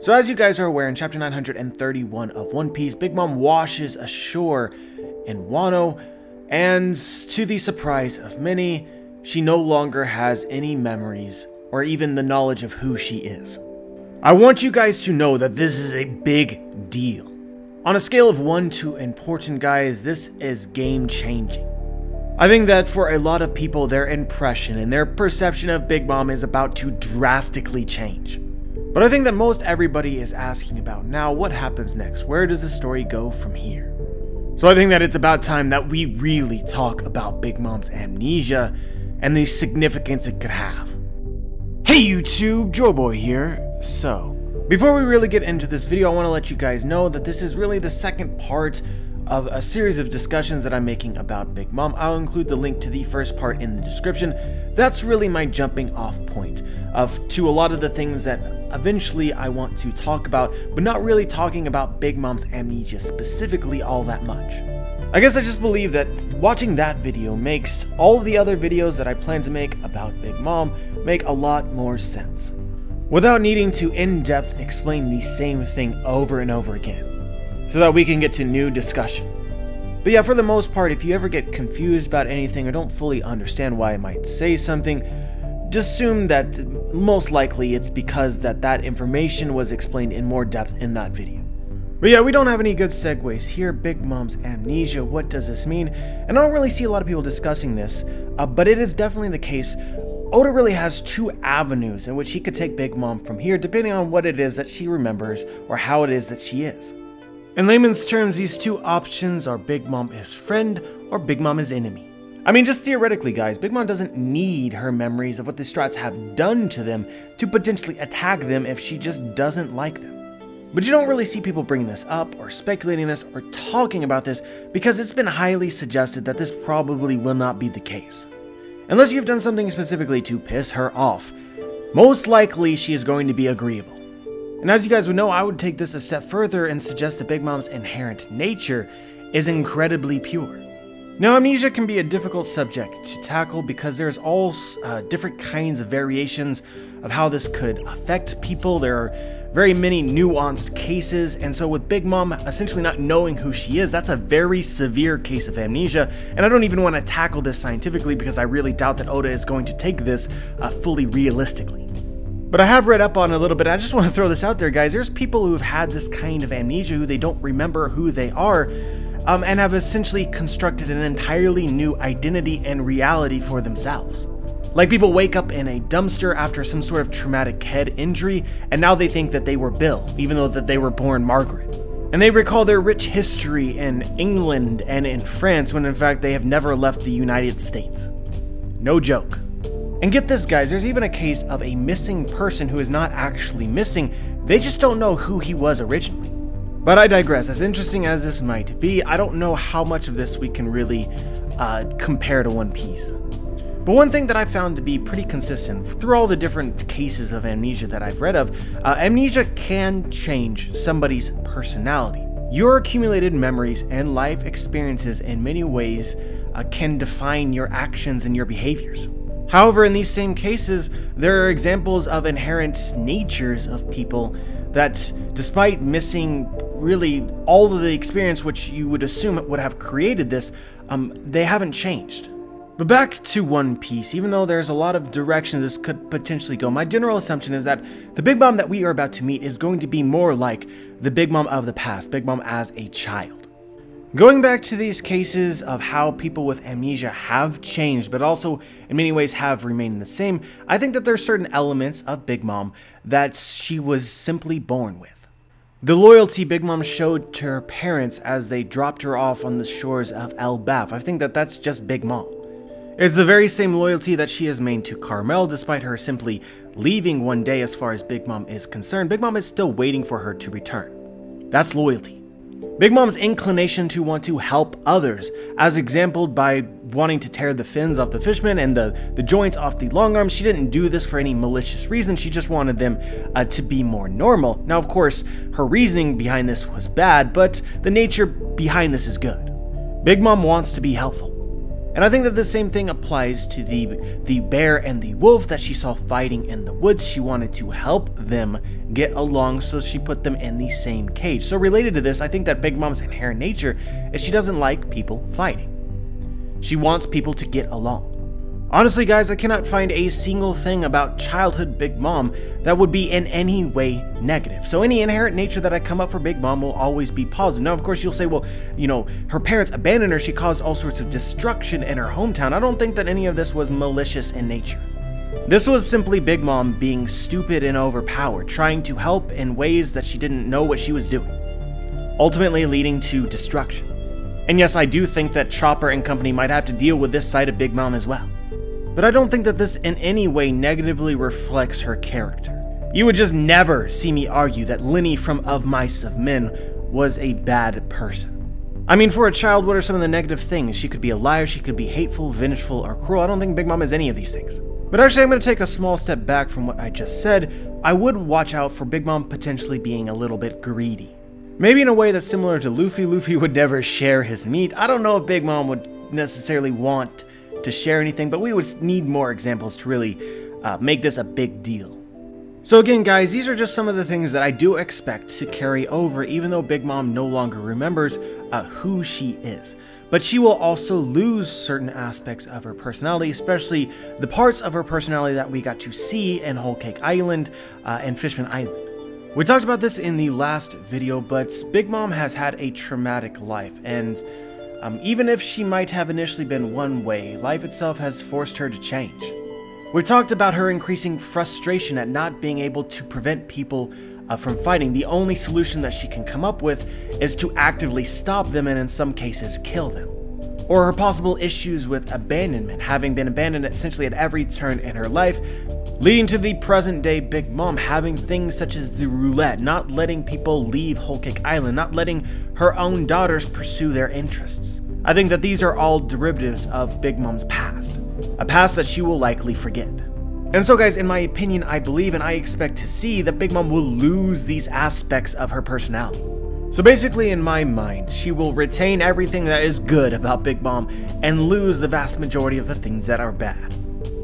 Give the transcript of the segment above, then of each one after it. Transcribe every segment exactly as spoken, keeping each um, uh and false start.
So as you guys are aware, in chapter nine hundred thirty-one of One Piece, Big Mom washes ashore in Wano, and to the surprise of many, she no longer has any memories or even the knowledge of who she is. I want you guys to know that this is a big deal. On a scale of one to important, guys, this is game-changing. I think that for a lot of people, their impression and their perception of Big Mom is about to drastically change. But I think that most everybody is asking about now, what happens next? Where does the story go from here? So I think that it's about time that we really talk about Big Mom's amnesia and the significance it could have. Hey YouTube, Joeboy here. So, before we really get into this video, I want to let you guys know that this is really the second part of a series of discussions that I'm making about Big Mom. I'll include the link to the first part in the description. That's really my jumping off point of to a lot of the things that eventually I want to talk about, but not really talking about Big Mom's amnesia specifically all that much. I guess I just believe that watching that video makes all the other videos that I plan to make about Big Mom make a lot more sense, without needing to in-depth explain the same thing over and over again, so that we can get to new discussion. But yeah, for the most part, if you ever get confused about anything or don't fully understand why I might say something, just assume that most likely it's because that that information was explained in more depth in that video. But yeah, we don't have any good segues here. Big Mom's amnesia, what does this mean? And I don't really see a lot of people discussing this, uh, but it is definitely the case. Oda really has two avenues in which he could take Big Mom from here, depending on what it is that she remembers or how it is that she is. In layman's terms, these two options are Big Mom is friend or Big Mom is enemy. I mean, just theoretically, guys, Big Mom doesn't need her memories of what the Strats have done to them to potentially attack them if she just doesn't like them. But you don't really see people bringing this up or speculating this or talking about this because it's been highly suggested that this probably will not be the case. Unless you've done something specifically to piss her off, most likely she is going to be agreeable. And as you guys would know, I would take this a step further and suggest that Big Mom's inherent nature is incredibly pure. Now, amnesia can be a difficult subject to tackle because there's all uh, different kinds of variations of how this could affect people. There are very many nuanced cases, and so with Big Mom essentially not knowing who she is, that's a very severe case of amnesia, and I don't even want to tackle this scientifically because I really doubt that Oda is going to take this uh, fully realistically. But I have read up on it a little bit. I just want to throw this out there, guys. There's people who have had this kind of amnesia who they don't remember who they are, Um, and have essentially constructed an entirely new identity and reality for themselves. Like people wake up in a dumpster after some sort of traumatic head injury, and now they think that they were Bill, even though that they were born Margaret. And they recall their rich history in England and in France, when in fact they have never left the United States. No joke. And get this, guys, there's even a case of a missing person who is not actually missing, they just don't know who he was originally. But I digress. As interesting as this might be, I don't know how much of this we can really uh, compare to One Piece. But one thing that I found to be pretty consistent through all the different cases of amnesia that I've read of, uh, amnesia can change somebody's personality. Your accumulated memories and life experiences in many ways uh, can define your actions and your behaviors. However, in these same cases, there are examples of inherent natures of people that, despite missing really all of the experience which you would assume it would have created this, um, they haven't changed. But back to One Piece, even though there's a lot of directions this could potentially go, my general assumption is that the Big Mom that we are about to meet is going to be more like the Big Mom of the past, Big Mom as a child. Going back to these cases of how people with amnesia have changed, but also in many ways have remained the same, I think that there are certain elements of Big Mom that she was simply born with. The loyalty Big Mom showed to her parents as they dropped her off on the shores of Elbaf, I think that that's just Big Mom. It's the very same loyalty that she has made to Carmel, despite her simply leaving one day as far as Big Mom is concerned. Big Mom is still waiting for her to return. That's loyalty. Big Mom's inclination to want to help others, as exampled by wanting to tear the fins off the fishmen and the, the joints off the long arms. She didn't do this for any malicious reason, she just wanted them uh, to be more normal. Now, of course, her reasoning behind this was bad, but the nature behind this is good. Big Mom wants to be helpful. And I think that the same thing applies to the, the bear and the wolf that she saw fighting in the woods. She wanted to help them get along, so she put them in the same cage. So related to this, I think that Big Mom's inherent nature is she doesn't like people fighting. She wants people to get along. Honestly, guys, I cannot find a single thing about childhood Big Mom that would be in any way negative. So any inherent nature that I come up for Big Mom will always be positive. Now, of course, you'll say, well, you know, her parents abandoned her. She caused all sorts of destruction in her hometown. I don't think that any of this was malicious in nature. This was simply Big Mom being stupid and overpowered, trying to help in ways that she didn't know what she was doing, ultimately leading to destruction. And yes, I do think that Chopper and company might have to deal with this side of Big Mom as well. But I don't think that this in any way negatively reflects her character. You would just never see me argue that Lenny from Of Mice and Men was a bad person. I mean, for a child, what are some of the negative things? She could be a liar, she could be hateful, vengeful, or cruel. I don't think Big Mom is any of these things. But actually, I'm going to take a small step back from what I just said. I would watch out for Big Mom potentially being a little bit greedy. Maybe in a way that's similar to Luffy. Luffy would never share his meat. I don't know if Big Mom would necessarily want to share anything, but we would need more examples to really uh, make this a big deal. So again, guys, these are just some of the things that I do expect to carry over, even though Big Mom no longer remembers uh, who she is. But she will also lose certain aspects of her personality, especially the parts of her personality that we got to see in Whole Cake Island uh, and Fishman Island. We talked about this in the last video, but Big Mom has had a traumatic life, and Um, even if she might have initially been one way, life itself has forced her to change. We talked about her increasing frustration at not being able to prevent people uh, from fighting. The only solution that she can come up with is to actively stop them and in some cases kill them. Or her possible issues with abandonment, having been abandoned essentially at every turn in her life, leading to the present day Big Mom having things such as the roulette, not letting people leave Whole Cake Island, not letting her own daughters pursue their interests. I think that these are all derivatives of Big Mom's past, a past that she will likely forget. And so guys, in my opinion, I believe and I expect to see that Big Mom will lose these aspects of her personality. So basically, in my mind, she will retain everything that is good about Big Mom and lose the vast majority of the things that are bad,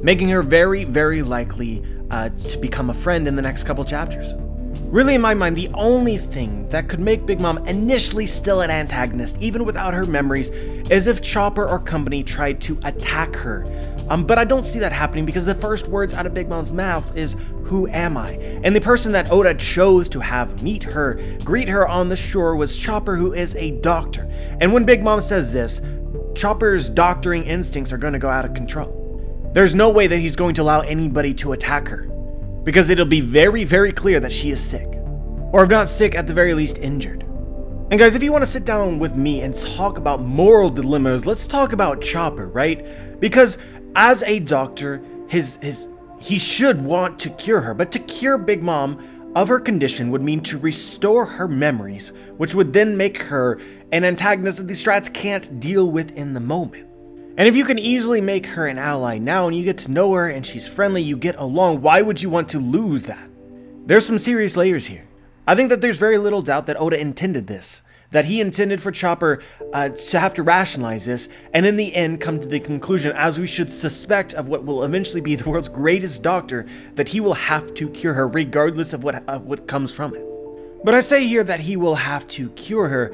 making her very, very likely uh, to become a friend in the next couple chapters. Really, in my mind, the only thing that could make Big Mom initially still an antagonist, even without her memories, is if Chopper or company tried to attack her. Um, but I don't see that happening because the first words out of Big Mom's mouth is, "Who am I?" And the person that Oda chose to have meet her, greet her on the shore, was Chopper, who is a doctor. And when Big Mom says this, Chopper's doctoring instincts are going to go out of control. There's no way that he's going to allow anybody to attack her, because it'll be very, very clear that she is sick. Or if not sick, at the very least injured. And guys, if you want to sit down with me and talk about moral dilemmas, let's talk about Chopper, right? Because as a doctor, his his he should want to cure her, but to cure Big Mom of her condition would mean to restore her memories, which would then make her an antagonist that the strats can't deal with in the moment. And if you can easily make her an ally now and you get to know her and she's friendly, you get along, why would you want to lose that? There's some serious layers here. I think that there's very little doubt that Oda intended this, that he intended for Chopper uh, to have to rationalize this and in the end come to the conclusion, as we should suspect of what will eventually be the world's greatest doctor, that he will have to cure her regardless of what, uh, what comes from it. But I say here that he will have to cure her.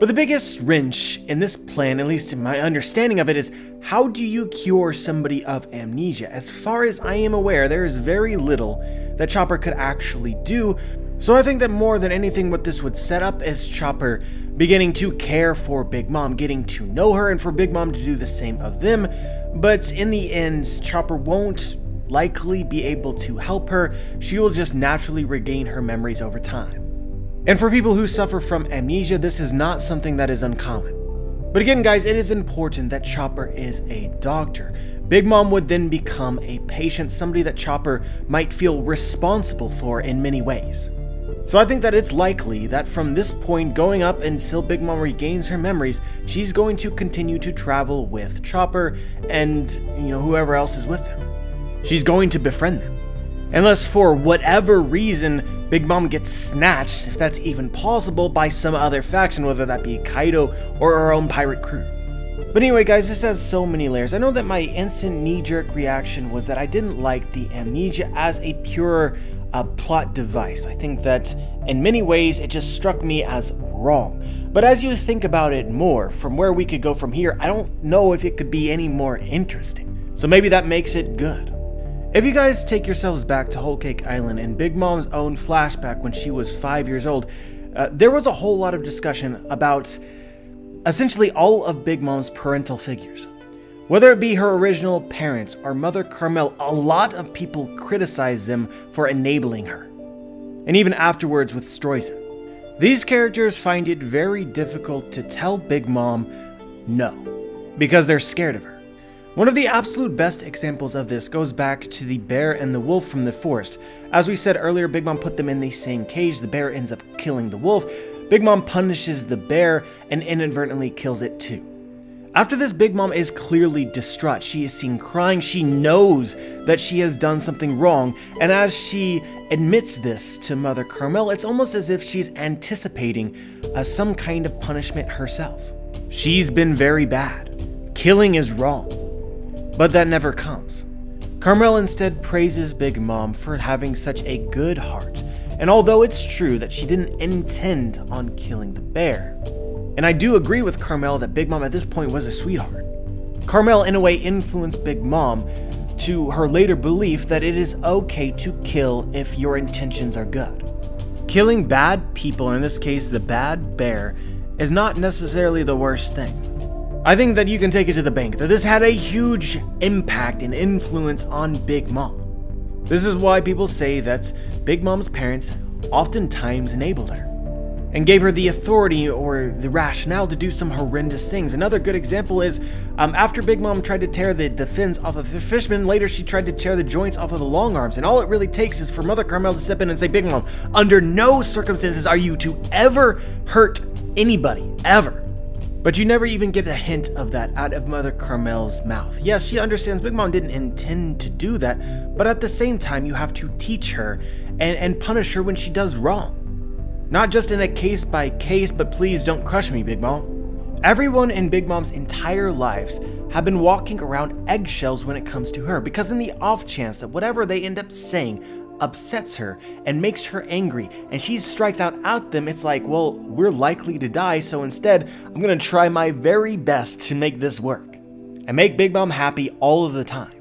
But the biggest wrench in this plan, at least in my understanding of it, is how do you cure somebody of amnesia? As far as I am aware, there is very little that Chopper could actually do. So I think that more than anything, what this would set up is Chopper beginning to care for Big Mom, getting to know her, and for Big Mom to do the same of them. But in the end, Chopper won't likely be able to help her. She will just naturally regain her memories over time. And for people who suffer from amnesia, this is not something that is uncommon. But again, guys, it is important that Chopper is a doctor. Big Mom would then become a patient, somebody that Chopper might feel responsible for in many ways. So I think that it's likely that from this point going up until Big Mom regains her memories, she's going to continue to travel with Chopper and, you know, whoever else is with him. She's going to befriend them. Unless for whatever reason, Big Mom gets snatched, if that's even possible, by some other faction, whether that be Kaido or her own pirate crew. But anyway, guys, this has so many layers. I know that my instant knee-jerk reaction was that I didn't like the amnesia as a pure uh, plot device. I think that in many ways it just struck me as wrong. But as you think about it more, from where we could go from here, I don't know if it could be any more interesting. So maybe that makes it good. If you guys take yourselves back to Whole Cake Island and Big Mom's own flashback when she was five years old, uh, there was a whole lot of discussion about essentially all of Big Mom's parental figures. Whether it be her original parents or Mother Carmel, a lot of people criticized them for enabling her. And even afterwards with Streusen. These characters find it very difficult to tell Big Mom no, because they're scared of her. One of the absolute best examples of this goes back to the bear and the wolf from the forest. As we said earlier, Big Mom put them in the same cage, the bear ends up killing the wolf, Big Mom punishes the bear and inadvertently kills it too. After this, Big Mom is clearly distraught. She is seen crying, she knows that she has done something wrong, and as she admits this to Mother Carmel, it's almost as if she's anticipating uh, some kind of punishment herself. She's been very bad. Killing is wrong. But that never comes. Carmel instead praises Big Mom for having such a good heart, and although it's true that she didn't intend on killing the bear, and I do agree with Carmel that Big Mom at this point was a sweetheart. Carmel in a way influenced Big Mom to her later belief that it is okay to kill if your intentions are good. Killing bad people, in this case the bad bear, is not necessarily the worst thing. I think that you can take it to the bank that this had a huge impact and influence on Big Mom. This is why people say that Big Mom's parents oftentimes enabled her and gave her the authority or the rationale to do some horrendous things. Another good example is um, after Big Mom tried to tear the, the fins off of the Fishman, later she tried to tear the joints off of the long arms, and all it really takes is for Mother Carmel to step in and say, Big Mom, under no circumstances are you to ever hurt anybody, ever. But you never even get a hint of that out of Mother Carmel's mouth. Yes, she understands Big Mom didn't intend to do that, but at the same time you have to teach her and, and punish her when she does wrong. Not just in a case by case, but please don't crush me, Big Mom. Everyone in Big Mom's entire lives have been walking around eggshells when it comes to her, because in the off chance that whatever they end up saying upsets her and makes her angry and she strikes out at them, it's like, well, we're likely to die, so instead I'm gonna try my very best to make this work and make Big Mom happy all of the time.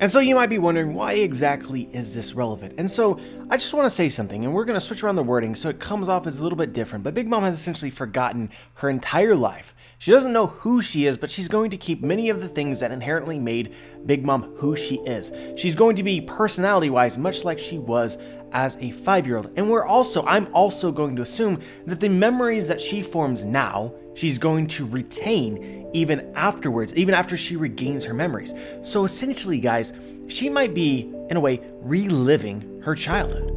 And so you might be wondering, why exactly is this relevant? And so I just want to say something, and we're going to switch around the wording so it comes off as a little bit different, but Big Mom has essentially forgotten her entire life. She doesn't know who she is, but she's going to keep many of the things that inherently made Big Mom who she is. She's going to be personality-wise much like she was as a five-year-old. And we're also, I'm also going to assume that the memories that she forms now, she's going to retain even afterwards, even after she regains her memories. So essentially, guys, she might be, in a way, reliving her childhood.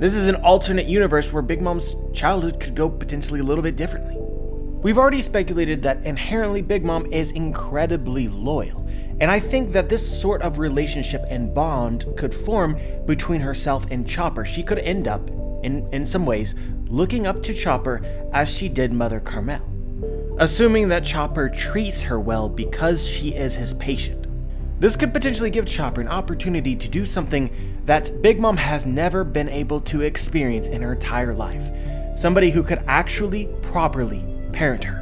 This is an alternate universe where Big Mom's childhood could go potentially a little bit differently. We've already speculated that inherently Big Mom is incredibly loyal, and I think that this sort of relationship and bond could form between herself and Chopper. She could end up, in, in some ways, looking up to Chopper as she did Mother Carmel, assuming that Chopper treats her well because she is his patient. This could potentially give Chopper an opportunity to do something that Big Mom has never been able to experience in her entire life. Somebody who could actually properly parent her.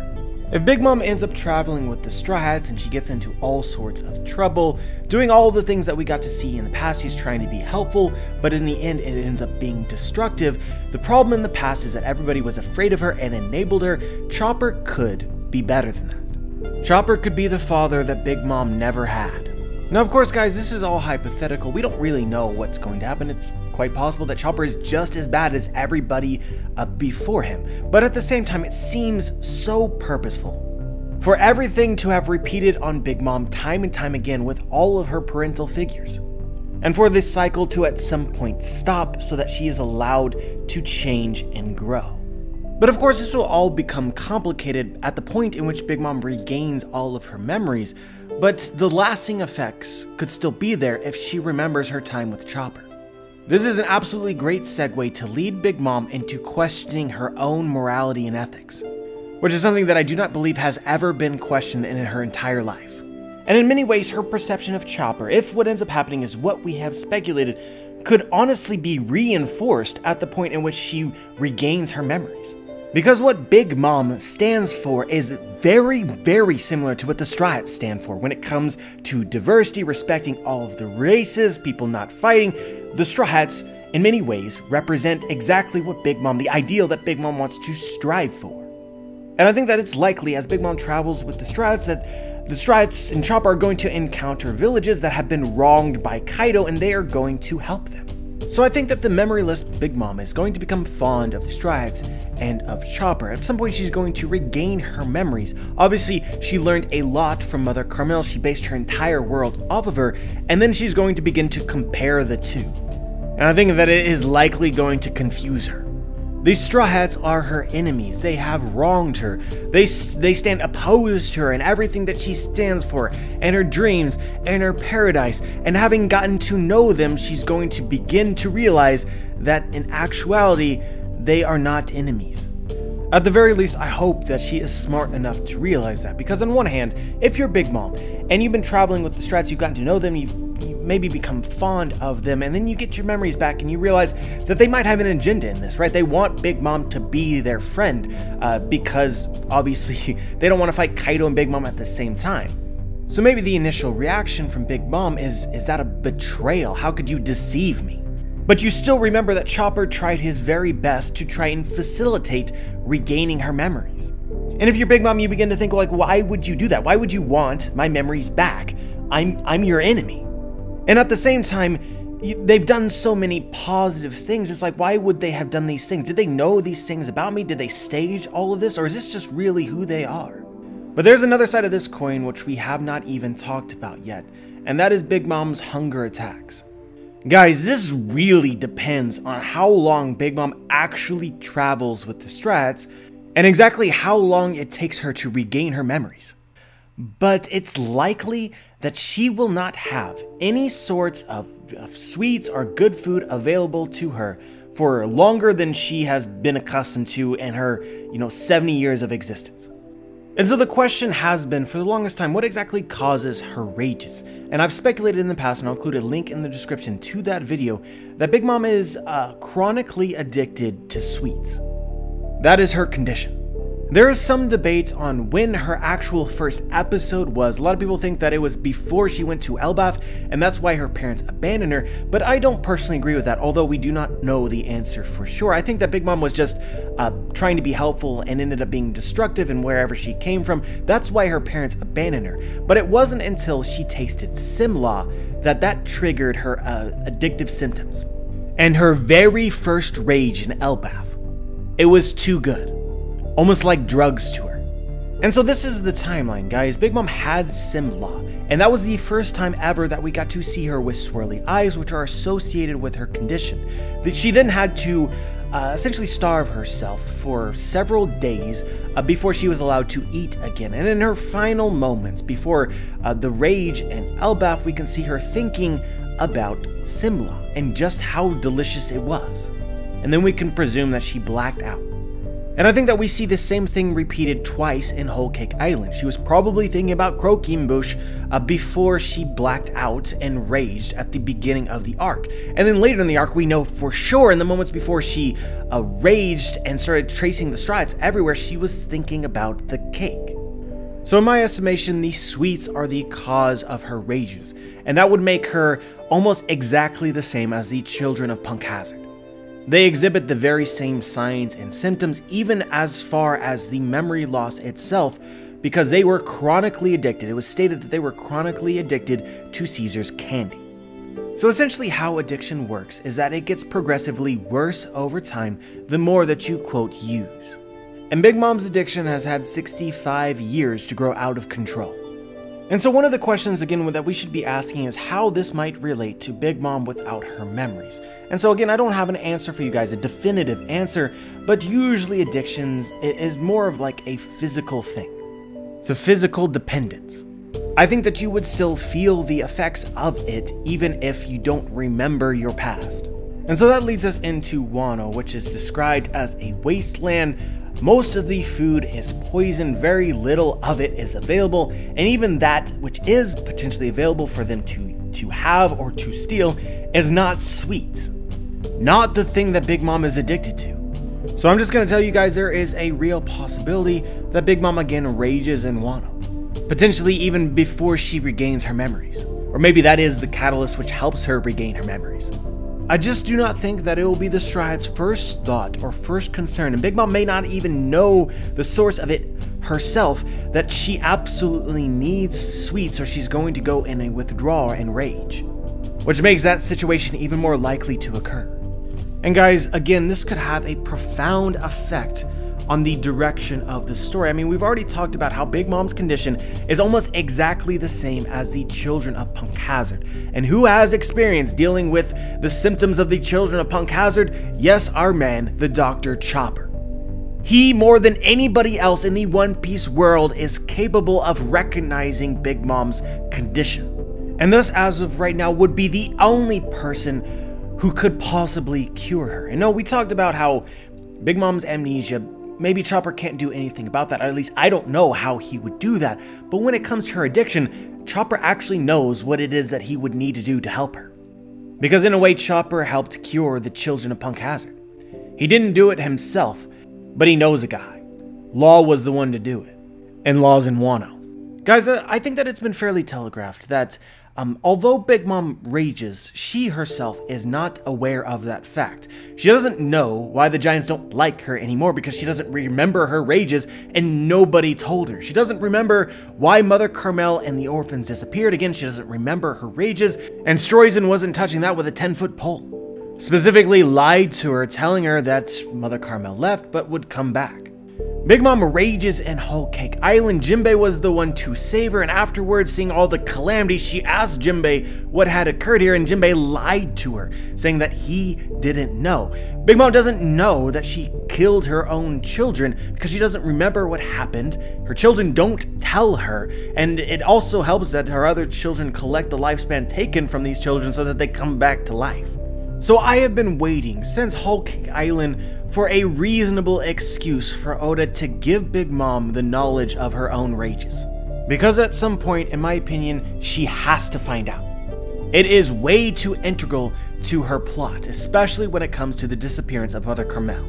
If Big Mom ends up traveling with the Straw Hats and she gets into all sorts of trouble, doing all the things that we got to see in the past, she's trying to be helpful, but in the end it ends up being destructive. The problem in the past is that everybody was afraid of her and enabled her. Chopper could be better than that. Chopper could be the father that Big Mom never had. Now, of course, guys, this is all hypothetical. We don't really know what's going to happen. It's quite possible that Chopper is just as bad as everybody uh, before him. But at the same time, it seems so purposeful for everything to have repeated on Big Mom time and time again with all of her parental figures, and for this cycle to at some point stop so that she is allowed to change and grow. But of course, this will all become complicated at the point in which Big Mom regains all of her memories, but the lasting effects could still be there if she remembers her time with Chopper. This is an absolutely great segue to lead Big Mom into questioning her own morality and ethics. which is something that I do not believe has ever been questioned in her entire life. And in many ways, her perception of Chopper, if what ends up happening is what we have speculated, could honestly be reinforced at the point in which she regains her memories. Because what Big Mom stands for is very, very similar to what the Straw Hats stand for when it comes to diversity, respecting all of the races, people not fighting. The Straw Hats, in many ways, represent exactly what Big Mom, the ideal that Big Mom wants to strive for. And I think that it's likely, as Big Mom travels with the Straw Hats, that the Straw Hats and Chopper are going to encounter villages that have been wronged by Kaido, and they are going to help them. So I think that the memoryless Big Mom is going to become fond of the Straw Hats and of Chopper. At some point, she's going to regain her memories. Obviously, she learned a lot from Mother Carmel. She based her entire world off of her, and then she's going to begin to compare the two. And I think that it is likely going to confuse her. These Straw Hats are her enemies. They have wronged her. They, they stand opposed to her and everything that she stands for, and her dreams, and her paradise. And having gotten to know them, she's going to begin to realize that in actuality, they are not enemies. At the very least, I hope that she is smart enough to realize that, because on one hand, if you're Big Mom, and you've been traveling with the Straw Hats, you've gotten to know them, you've maybe become fond of them, and then you get your memories back and you realize that they might have an agenda in this, right? They want Big Mom to be their friend uh, because obviously they don't want to fight Kaido and Big Mom at the same time. So maybe the initial reaction from Big Mom is, is that a betrayal? How could you deceive me? But you still remember that Chopper tried his very best to try and facilitate regaining her memories. And if you're Big Mom, you begin to think like, why would you do that? Why would you want my memories back? I'm, I'm your enemy. And at the same time, they've done so many positive things. It's like, why would they have done these things? Did they know these things about me? Did they stage all of this? Or is this just really who they are? But there's another side of this coin which we have not even talked about yet, and that is Big Mom's hunger attacks. Guys, this really depends on how long Big Mom actually travels with the Straw Hats and exactly how long it takes her to regain her memories. But it's likely that she will not have any sorts of, of sweets or good food available to her for longer than she has been accustomed to in her, you know, seventy years of existence. And so the question has been for the longest time, what exactly causes her rages? And I've speculated in the past, and I'll include a link in the description to that video, that Big Mom is uh, chronically addicted to sweets. That is her condition. There is some debate on when her actual first episode was. A lot of people think that it was before she went to Elbaf, and that's why her parents abandoned her, but I don't personally agree with that, although we do not know the answer for sure. I think that Big Mom was just uh, trying to be helpful and ended up being destructive in wherever she came from. That's why her parents abandoned her. But it wasn't until she tasted Semla that that triggered her uh, addictive symptoms. And her very first rage in Elbaf, it was too good. Almost like drugs to her. And so this is the timeline, guys. Big Mom had Semla, and that was the first time ever that we got to see her with swirly eyes, which are associated with her condition. She then had to uh, essentially starve herself for several days uh, before she was allowed to eat again. And in her final moments, before uh, the rage and Elbaf, we can see her thinking about Semla and just how delicious it was. And then we can presume that she blacked out. And I think that we see the same thing repeated twice in Whole Cake Island. She was probably thinking about Croquembouche uh, before she blacked out and raged at the beginning of the arc. And then later in the arc, we know for sure in the moments before she uh, raged and started tracing the Straw Hats everywhere, she was thinking about the cake. So in my estimation, these sweets are the cause of her rages. And that would make her almost exactly the same as the children of Punk Hazard. They exhibit the very same signs and symptoms, even as far as the memory loss itself, because they were chronically addicted. It was stated that they were chronically addicted to Caesar's candy. So essentially how addiction works is that it gets progressively worse over time the more that you, quote, use. And Big Mom's addiction has had sixty-five years to grow out of control. And so one of the questions, again, that we should be asking is how this might relate to Big Mom without her memories. And so again, I don't have an answer for you guys, a definitive answer, but usually addictions is more of like a physical thing. It's a physical dependence. I think that you would still feel the effects of it even if you don't remember your past. And so that leads us into Wano, which is described as a wasteland. Most of the food is poison, very little of it is available, and even that which is potentially available for them to, to have or to steal is not sweet. Not the thing that Big Mom is addicted to. So I'm just going to tell you guys there is a real possibility that Big Mom again rages in Wano. Potentially even before she regains her memories. Or maybe that is the catalyst which helps her regain her memories. I just do not think that it will be the Stride's first thought or first concern, and Big Mom may not even know the source of it herself, that she absolutely needs sweets or she's going to go in a withdrawal and rage. Which makes that situation even more likely to occur. And guys, again, this could have a profound effect on the direction of the story. I mean, we've already talked about how Big Mom's condition is almost exactly the same as the children of Punk Hazard. And who has experience dealing with the symptoms of the children of Punk Hazard? Yes, our man, the Doctor Chopper. He, more than anybody else in the One Piece world, is capable of recognizing Big Mom's condition. And thus, as of right now, would be the only person who could possibly cure her. And no, we talked about how Big Mom's amnesia, maybe Chopper can't do anything about that, or at least I don't know how he would do that, but when it comes to her addiction, Chopper actually knows what it is that he would need to do to help her. Because in a way, Chopper helped cure the children of Punk Hazard. He didn't do it himself, but he knows a guy. Law was the one to do it, and Law's in Wano. Guys, I think that it's been fairly telegraphed that Um, although Big Mom rages, she herself is not aware of that fact. She doesn't know why the Giants don't like her anymore because she doesn't remember her rages and nobody told her. She doesn't remember why Mother Carmel and the orphans disappeared. Again, she doesn't remember her rages, and Streusen wasn't touching that with a ten-foot pole. Specifically lied to her, telling her that Mother Carmel left but would come back. Big Mom rages in Whole Cake Island. Jinbei was the one to save her, and afterwards, seeing all the calamity, she asked Jinbei what had occurred here, and Jinbei lied to her, saying that he didn't know. Big Mom doesn't know that she killed her own children because she doesn't remember what happened. Her children don't tell her, and it also helps that her other children collect the lifespan taken from these children so that they come back to life. So I have been waiting since Whole Cake Island for a reasonable excuse for Oda to give Big Mom the knowledge of her own rages. Because at some point, in my opinion, she has to find out. It is way too integral to her plot, especially when it comes to the disappearance of Mother Carmel.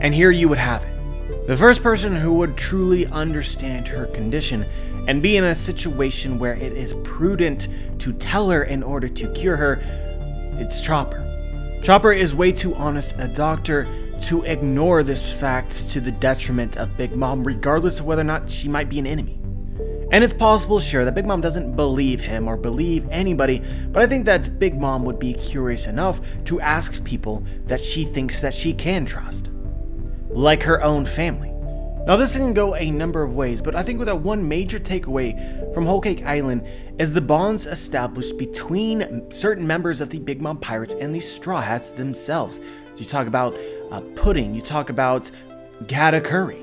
And here you would have it. The first person who would truly understand her condition and be in a situation where it is prudent to tell her in order to cure her, it's Chopper. Chopper is way too honest a doctor to ignore this fact to the detriment of Big Mom, regardless of whether or not she might be an enemy. And it's possible, sure, that Big Mom doesn't believe him or believe anybody, but I think that Big Mom would be curious enough to ask people that she thinks that she can trust, like her own family. Now, this can go a number of ways, but I think that one major takeaway from Whole Cake Island is the bonds established between certain members of the Big Mom Pirates and the Straw Hats themselves. You talk about uh, Pudding, you talk about Katakuri,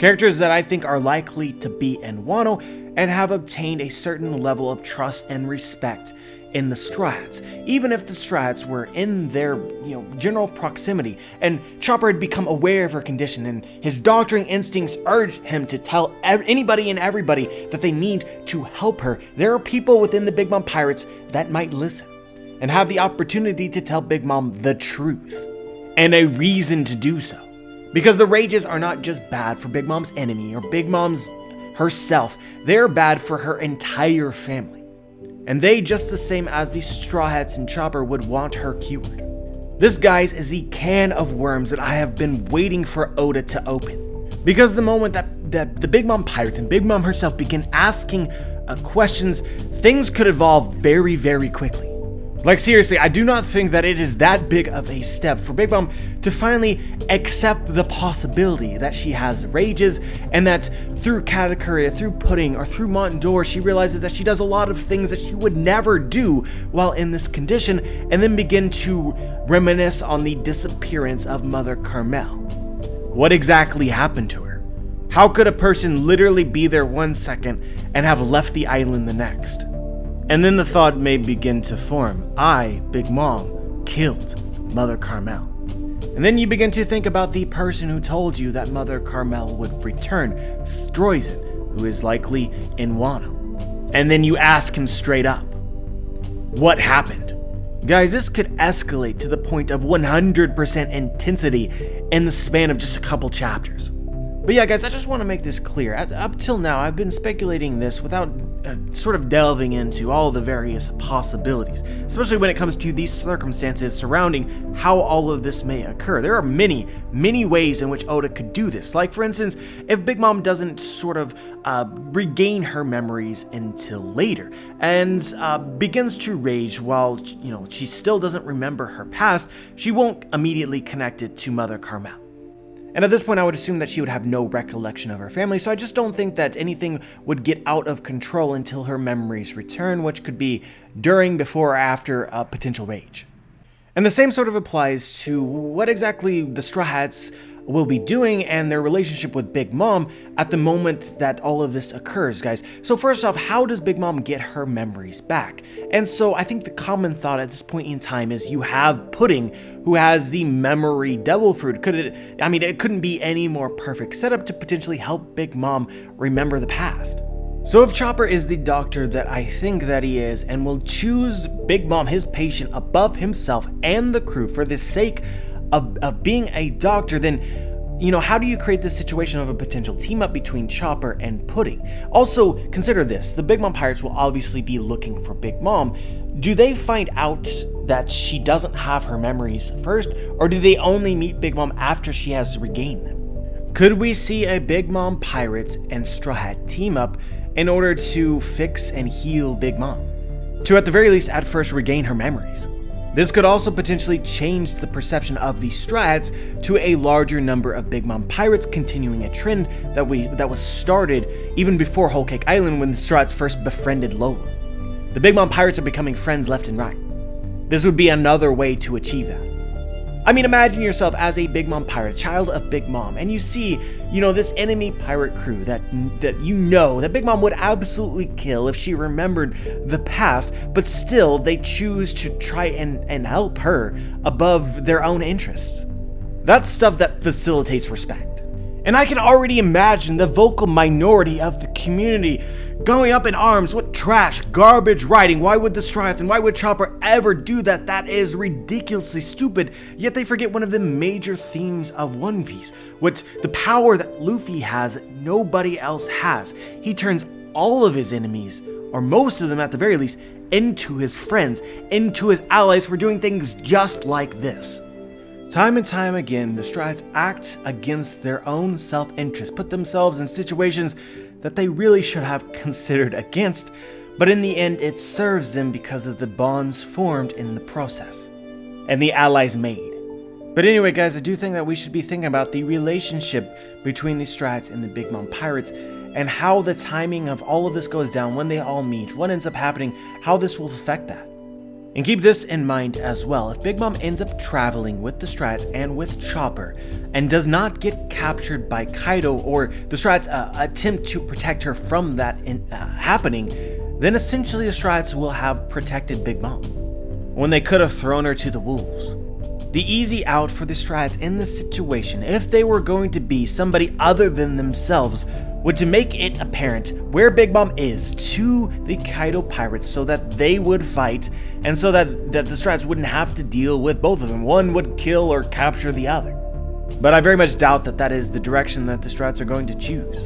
characters that I think are likely to be in Wano and have obtained a certain level of trust and respect in the Straw Hats, even if the Straw Hats were in their, you know, general proximity, and Chopper had become aware of her condition, and his doctoring instincts urged him to tell anybody and everybody that they need to help her. There are people within the Big Mom Pirates that might listen and have the opportunity to tell Big Mom the truth, and a reason to do so, because the rages are not just bad for Big Mom's enemy or Big Mom's herself, they're bad for her entire family. And they, just the same as the Straw Hats and Chopper, would want her cured. This, guys, is the can of worms that I have been waiting for Oda to open. Because the moment that, that the Big Mom Pirates and Big Mom herself begin asking uh, questions, things could evolve very, very quickly. Like, seriously, I do not think that it is that big of a step for Big Mom to finally accept the possibility that she has rages, and that through Katakuri, through Pudding, or through Mont-d'Or, she realizes that she does a lot of things that she would never do while in this condition, and then begin to reminisce on the disappearance of Mother Carmel. What exactly happened to her? How could a person literally be there one second and have left the island the next? And then the thought may begin to form, I, Big Mom, killed Mother Carmel. And then you begin to think about the person who told you that Mother Carmel would return, Streusen, who is likely in Wano. And then you ask him straight up, what happened? Guys, this could escalate to the point of one hundred percent intensity in the span of just a couple chapters. But yeah, guys, I just want to make this clear. Up till now, I've been speculating this without uh, sort of delving into all the various possibilities, especially when it comes to these circumstances surrounding how all of this may occur. There are many, many ways in which Oda could do this. Like, for instance, if Big Mom doesn't sort of uh, regain her memories until later and uh, begins to rage while, you know, she still doesn't remember her past, she won't immediately connect it to Mother Carmel. And at this point, I would assume that she would have no recollection of her family, so I just don't think that anything would get out of control until her memories return, which could be during, before, or after a potential rage. And the same sort of applies to what exactly the Straw Hats will be doing and their relationship with Big Mom at the moment that all of this occurs, guys. So first off, how does Big Mom get her memories back? And so I think the common thought at this point in time is you have Pudding, who has the memory devil fruit. Could it, I mean, it couldn't be any more perfect setup to potentially help Big Mom remember the past. So if Chopper is the doctor that I think that he is and will choose Big Mom, his patient, above himself and the crew for the sake Of, of being a doctor, then, you know, how do you create this situation of a potential team up between Chopper and Pudding? Also, consider this. The Big Mom Pirates will obviously be looking for Big Mom. Do they find out that she doesn't have her memories first, or do they only meet Big Mom after she has regained them? Could we see a Big Mom Pirates and Straw Hat team up in order to fix and heal Big Mom? To, at the very least, at first regain her memories. This could also potentially change the perception of the Straw Hats to a larger number of Big Mom Pirates, continuing a trend that we that was started even before Whole Cake Island when the Straw Hats first befriended Lola. The Big Mom Pirates are becoming friends left and right. This would be another way to achieve that. I mean, imagine yourself as a Big Mom Pirate, child of Big Mom, and you see, you know, this enemy pirate crew that that you know that Big Mom would absolutely kill if she remembered the past, but still they choose to try and, and help her above their own interests. That's stuff that facilitates respect. And I can already imagine the vocal minority of the community going up in arms. What trash, garbage writing? Why would the Straw Hats and why would Chopper ever do that? That is ridiculously stupid. Yet they forget one of the major themes of One Piece, which the power that Luffy has that nobody else has. He turns all of his enemies, or most of them at the very least, into his friends, into his allies for doing things just like this. Time and time again, the Straw Hats act against their own self-interest, put themselves in situations that they really should have considered against, but in the end it serves them because of the bonds formed in the process and the allies made. But anyway, guys, I do think that we should be thinking about the relationship between the Straw Hats and the Big Mom Pirates and how the timing of all of this goes down, when they all meet, what ends up happening, how this will affect that. And keep this in mind as well. If Big Mom ends up traveling with the Straw Hats and with Chopper and does not get captured by Kaido, or the Straw Hats uh, attempt to protect her from that in, uh, happening, then essentially the Straw Hats will have protected Big Mom when they could have thrown her to the wolves. The easy out for the Straw Hats in this situation, if they were going to be somebody other than themselves, would to make it apparent where Big Mom is to the Kaido Pirates so that they would fight and so that, that the Straw Hats wouldn't have to deal with both of them. One would kill or capture the other. But I very much doubt that that is the direction that the Straw Hats are going to choose.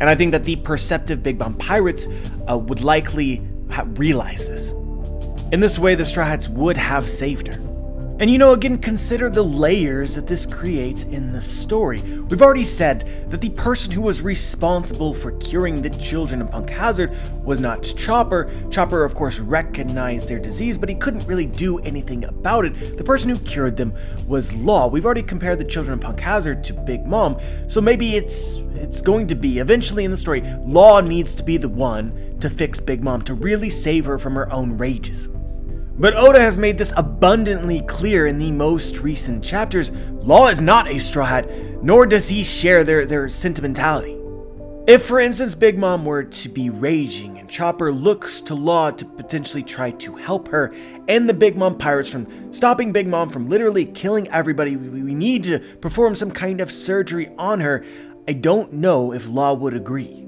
And I think that the perceptive Big Mom Pirates uh, would likely ha realize this. In this way, the Straw Hats would have saved her. And you know, again, consider the layers that this creates in the story. We've already said that the person who was responsible for curing the children in Punk Hazard was not Chopper. Chopper, of course, recognized their disease, but he couldn't really do anything about it. The person who cured them was Law. We've already compared the children in Punk Hazard to Big Mom, so maybe it's it's going to be, eventually in the story, Law needs to be the one to fix Big Mom, to really save her from her own rages. But Oda has made this abundantly clear in the most recent chapters. Law is not a Straw Hat, nor does he share their, their sentimentality. If, for instance, Big Mom were to be raging and Chopper looks to Law to potentially try to help her and the Big Mom pirates from stopping Big Mom from literally killing everybody, we need to perform some kind of surgery on her. I don't know if Law would agree.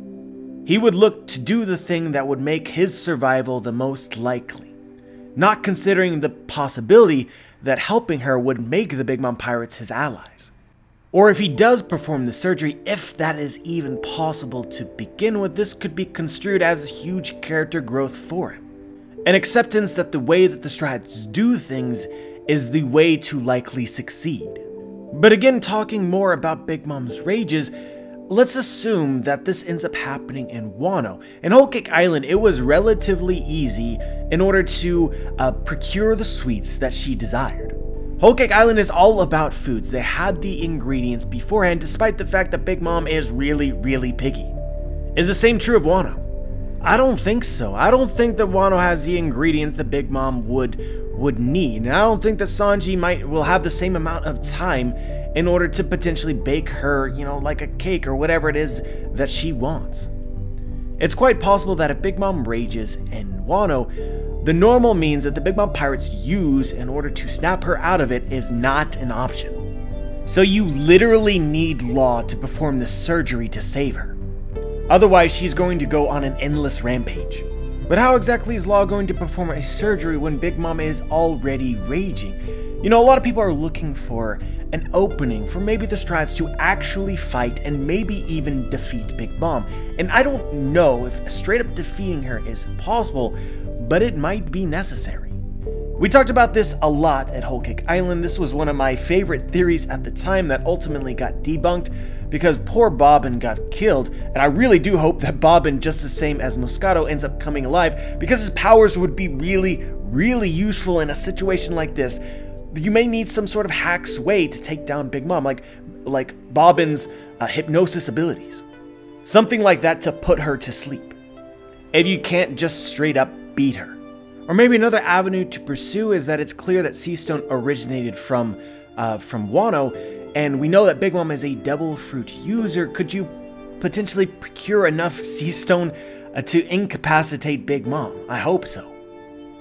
He would look to do the thing that would make his survival the most likely, not considering the possibility that helping her would make the Big Mom pirates his allies. Or if he does perform the surgery, if that is even possible to begin with, this could be construed as a huge character growth for him. An acceptance that the way that the Straw Hats do things is the way to likely succeed. But again, talking more about Big Mom's rages, let's assume that this ends up happening in Wano. In Whole Cake Island, it was relatively easy in order to uh, procure the sweets that she desired. Whole Cake Island is all about foods. They had the ingredients beforehand, despite the fact that Big Mom is really, really picky. Is the same true of Wano? I don't think so. I don't think that Wano has the ingredients that Big Mom would would need, and I don't think that Sanji might will have the same amount of time in order to potentially bake her, you know, like a cake or whatever it is that she wants. It's quite possible that if Big Mom rages in Wano, the normal means that the Big Mom pirates use in order to snap her out of it is not an option. So you literally need Law to perform the surgery to save her. Otherwise, she's going to go on an endless rampage. But how exactly is Law going to perform a surgery when Big Mom is already raging? You know, a lot of people are looking for an opening for maybe the Straw Hats to actually fight and maybe even defeat Big Mom. And I don't know if straight up defeating her is possible, but it might be necessary. We talked about this a lot at Whole Cake Island. This was one of my favorite theories at the time that ultimately got debunked because poor Bobbin got killed, and I really do hope that Bobbin, just the same as Moscato, ends up coming alive because his powers would be really, really useful in a situation like this. You may need some sort of hack's way to take down Big Mom, like like Bobbin's uh, hypnosis abilities. Something like that to put her to sleep, if you can't just straight up beat her. Or maybe another avenue to pursue is that it's clear that Seastone originated from, uh, from Wano, and we know that Big Mom is a devil fruit user. Could you potentially procure enough Seastone uh, to incapacitate Big Mom? I hope so.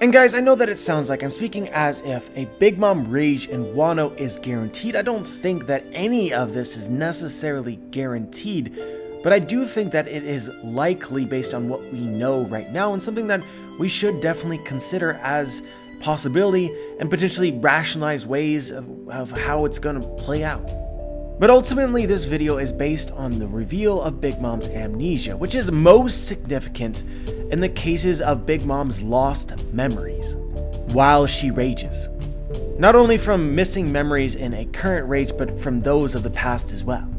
And guys, I know that it sounds like I'm speaking as if a Big Mom rage in Wano is guaranteed. I don't think that any of this is necessarily guaranteed, but I do think that it is likely based on what we know right now and something that we should definitely consider as possibility and potentially rationalize ways of, of how it's going to play out. But ultimately, this video is based on the reveal of Big Mom's amnesia, which is most significant in the cases of Big Mom's lost memories while she rages. Not only from missing memories in a current rage, but from those of the past as well.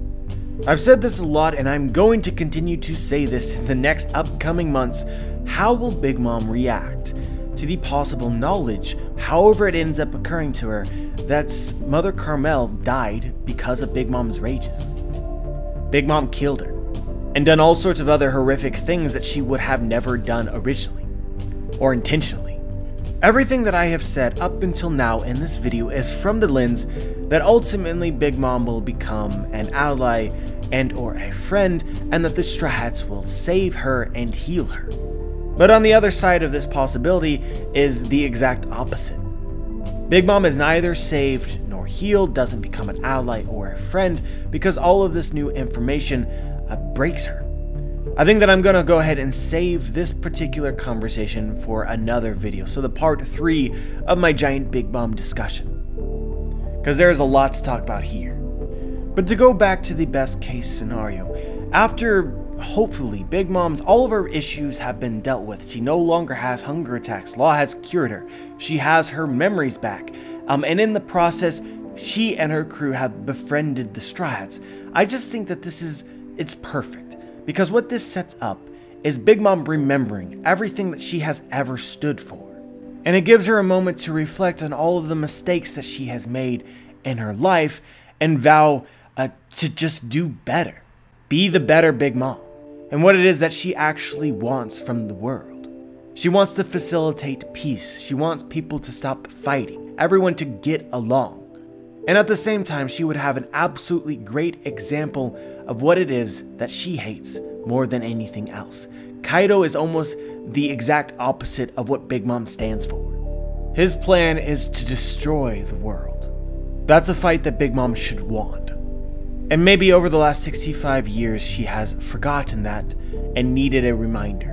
I've said this a lot, and I'm going to continue to say this in the next upcoming months. How will Big Mom react to the possible knowledge, however it ends up occurring to her, that Mother Carmel died because of Big Mom's rages? Big Mom killed her, and done all sorts of other horrific things that she would have never done originally, or intentionally. Everything that I have said up until now in this video is from the lens that ultimately Big Mom will become an ally and or a friend, and that the Straw Hats will save her and heal her. But on the other side of this possibility is the exact opposite. Big Mom is neither saved nor healed, doesn't become an ally or a friend, because all of this new information uh, breaks her. I think that I'm going to go ahead and save this particular conversation for another video, so the part three of my giant Big Mom discussion, because there is a lot to talk about here. But to go back to the best case scenario, after hopefully Big Mom's, all of her issues have been dealt with. She no longer has hunger attacks. Law has cured her. She has her memories back. Um, and in the process, she and her crew have befriended the Straw Hats. I just think that this is, it's perfect, because what this sets up is Big Mom remembering everything that she has ever stood for. And it gives her a moment to reflect on all of the mistakes that she has made in her life and vow uh, to just do better. Be the better Big Mom, and what it is that she actually wants from the world. She wants to facilitate peace. She wants people to stop fighting, everyone to get along. And at the same time, she would have an absolutely great example of what it is that she hates, more than anything else. Kaido is almost the exact opposite of what Big Mom stands for. His plan is to destroy the world. That's a fight that Big Mom should want. And maybe over the last sixty-five years, she has forgotten that and needed a reminder.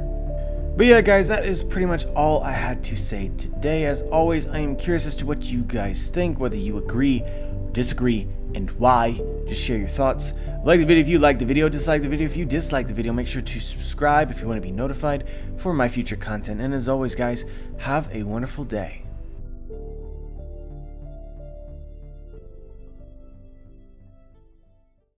But yeah, guys, that is pretty much all I had to say today. As always, I am curious as to what you guys think, whether you agree, disagree, and why. Just share your thoughts. Like the video if you like the video, dislike the video if you dislike the video. Make sure to subscribe if you want to be notified for my future content. And as always, guys, have a wonderful day.